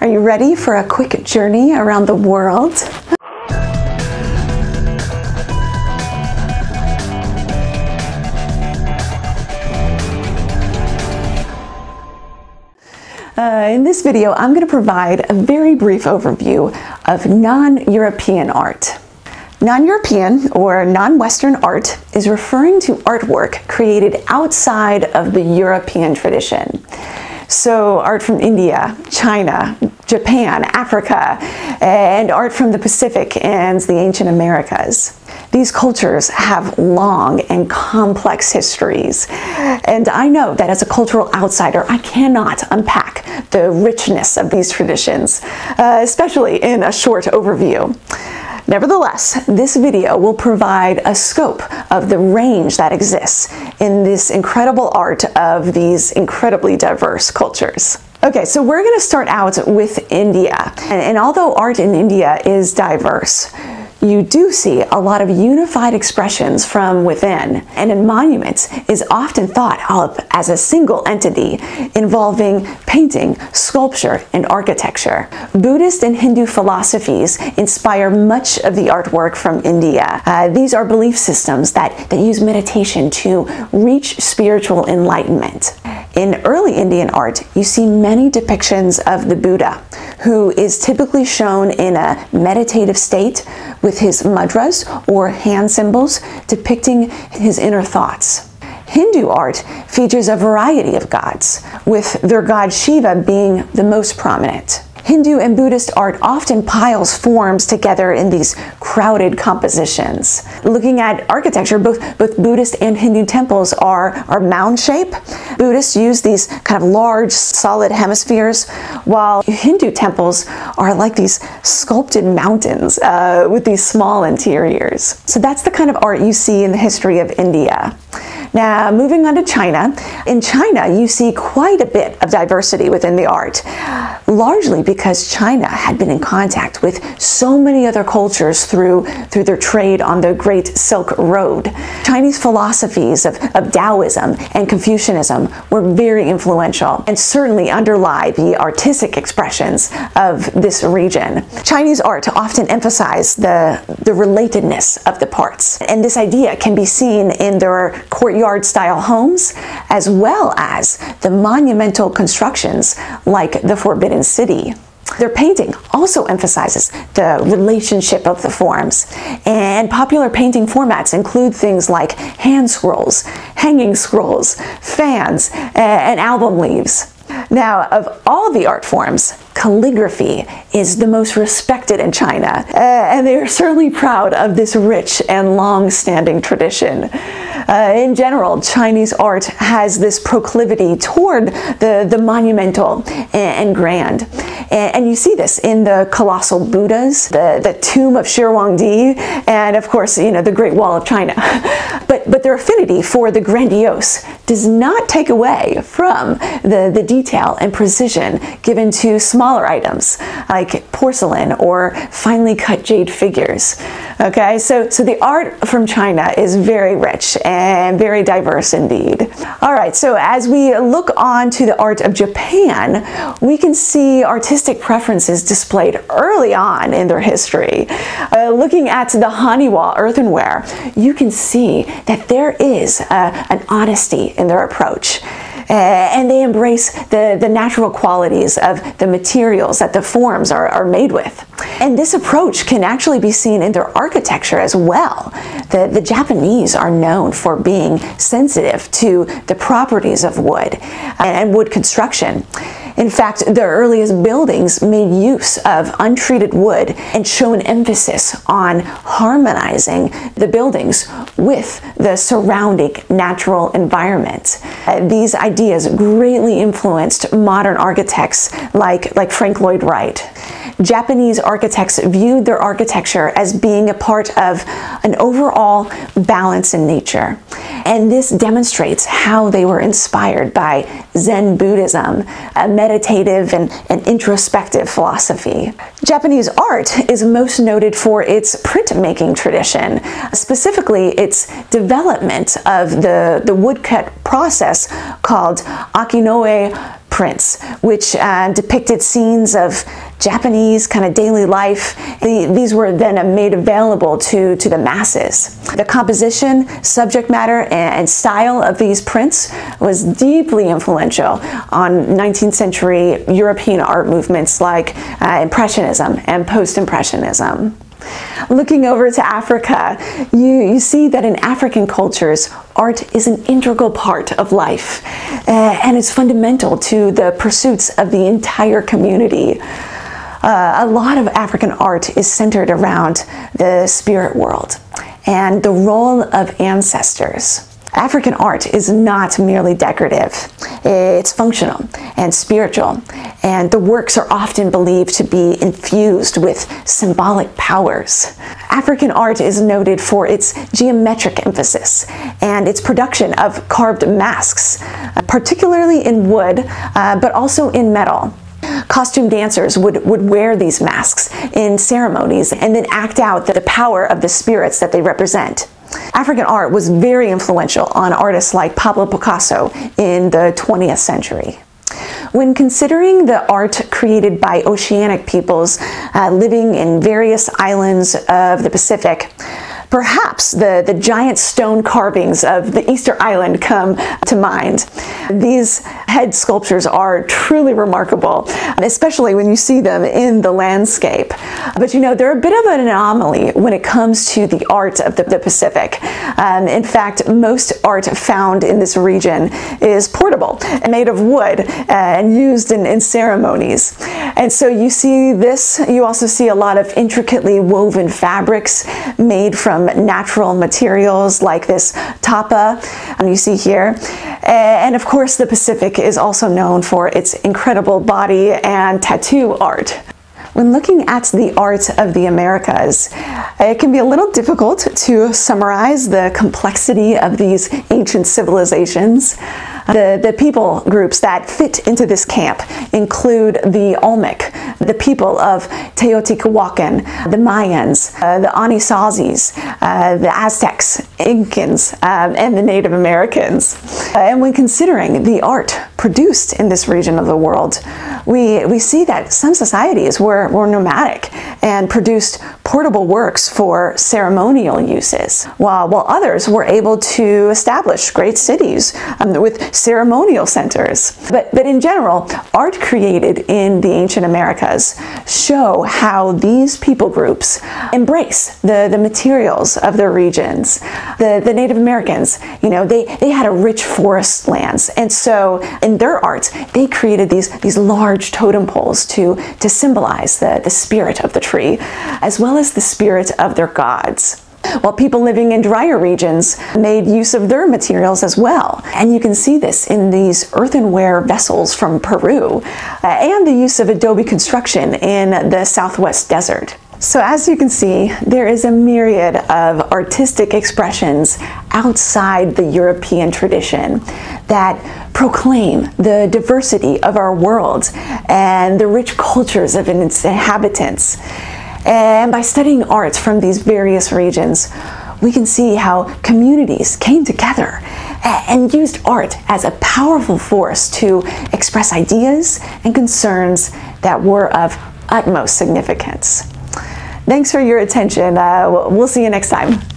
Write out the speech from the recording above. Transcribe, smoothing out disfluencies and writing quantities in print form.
Are you ready for a quick journey around the world? In this video, I'm going to provide a very brief overview of non-European art. Non-European or non-Western art is referring to artwork created outside of the European tradition. So art from India, China, Japan, Africa, and art from the Pacific and the ancient Americas. These cultures have long and complex histories, and I know that as a cultural outsider, I cannot unpack the richness of these traditions, especially in a short overview. Nevertheless, this video will provide a scope of the range that exists in this incredible art of these incredibly diverse cultures. Okay, so we're going to start out with India. And although art in India is diverse, you do see a lot of unified expressions from within, and a monument is often thought of as a single entity involving painting, sculpture, and architecture. Buddhist and Hindu philosophies inspire much of the artwork from India. These are belief systems that use meditation to reach spiritual enlightenment. In early Indian art, you see many depictions of the Buddha, who is typically shown in a meditative state with his mudras or hand symbols depicting his inner thoughts. Hindu art features a variety of gods, with their god Shiva being the most prominent. Hindu and Buddhist art often piles forms together in these crowded compositions. Looking at architecture, both Buddhist and Hindu temples are mound-shaped. Buddhists use these kind of large, solid hemispheres, while Hindu temples are like these sculpted mountains with these small interiors. So that's the kind of art you see in the history of India. Now, moving on to China. In China, you see quite a bit of diversity within the art, largely because China had been in contact with so many other cultures through their trade on the Great Silk Road. Chinese philosophies of Taoism and Confucianism were very influential and certainly underlie the artistic expressions of this region. Chinese art often emphasized the relatedness of the parts, and this idea can be seen in their courtyard style homes, as well as the monumental constructions like the Forbidden City. Their painting also emphasizes the relationship of the forms, and popular painting formats include things like hand scrolls, hanging scrolls, fans, and album leaves. Now, of all the art forms, calligraphy is the most respected in China, and they are certainly proud of this rich and long-standing tradition. In general, Chinese art has this proclivity toward the monumental and grand, and you see this in the colossal Buddhas, the tomb of Qin Shi Huangdi, and of course, you know, the Great Wall of China. But their affinity for the grandiose does not take away from the detail and precision given to smaller items like porcelain or finely cut jade figures. Okay, so the art from China is very rich and very diverse indeed. All right, so as we look on to the art of Japan, we can see artistic preferences displayed early on in their history. Looking at the Haniwa earthenware, you can see that there is an honesty in their approach. And they embrace the natural qualities of the materials that the forms are made with. And this approach can actually be seen in their architecture as well. The Japanese are known for being sensitive to the properties of wood and wood construction. In fact, their earliest buildings made use of untreated wood and show an emphasis on harmonizing the buildings with the surrounding natural environment. These ideas greatly influenced modern architects like Frank Lloyd Wright. Japanese architects viewed their architecture as being a part of an overall balance in nature. And this demonstrates how they were inspired by Zen Buddhism, a meditative and introspective philosophy. Japanese art is most noted for its printmaking tradition, specifically its development of the woodcut process called ukiyo-e prints, which depicted scenes of Japanese kind of daily life. These were then made available to the masses. The composition, subject matter, and style of these prints was deeply influential on 19th century European art movements like Impressionism and Post-Impressionism. Looking over to Africa, you see that in African cultures, art is an integral part of life, and it's fundamental to the pursuits of the entire community. A lot of African art is centered around the spirit world and the role of ancestors. African art is not merely decorative, it's functional and spiritual, and the works are often believed to be infused with symbolic powers. African art is noted for its geometric emphasis and its production of carved masks, particularly in wood, but also in metal. Costume dancers would wear these masks in ceremonies and then act out the power of the spirits that they represent. African art was very influential on artists like Pablo Picasso in the 20th century. When considering the art created by oceanic peoples living in various islands of the Pacific, perhaps the giant stone carvings of the Easter Island come to mind. These head sculptures are truly remarkable, especially when you see them in the landscape. But you know, they're a bit of an anomaly when it comes to the art of the Pacific. In fact, most art found in this region is portable and made of wood and used in ceremonies. And so you see this, you also see a lot of intricately woven fabrics made from natural materials like this tapa you see here. And of course, the Pacific is also known for its incredible body and tattoo art. When looking at the art of the Americas, it can be a little difficult to summarize the complexity of these ancient civilizations. The people groups that fit into this camp include the Olmec, the people of Teotihuacan, the Mayans, the Anasazis, the Aztecs, Incans, and the Native Americans. And when considering the art produced in this region of the world, we see that some societies were nomadic and produced portable works for ceremonial uses, while others were able to establish great cities with ceremonial centers. But in general, art created in the ancient Americas show how these people groups embrace the materials of their regions. The Native Americans, you know, they had a rich forest lands, and so in their art, they created these large totem poles to symbolize the spirit of the tree, as well as the spirit of their gods. While people living in drier regions made use of their materials as well. And you can see this in these earthenware vessels from Peru, and the use of adobe construction in the Southwest desert. So as you can see, there is a myriad of artistic expressions outside the European tradition that proclaim the diversity of our world and the rich cultures of its inhabitants. And by studying art from these various regions, we can see how communities came together and used art as a powerful force to express ideas and concerns that were of utmost significance. Thanks for your attention. We'll see you next time.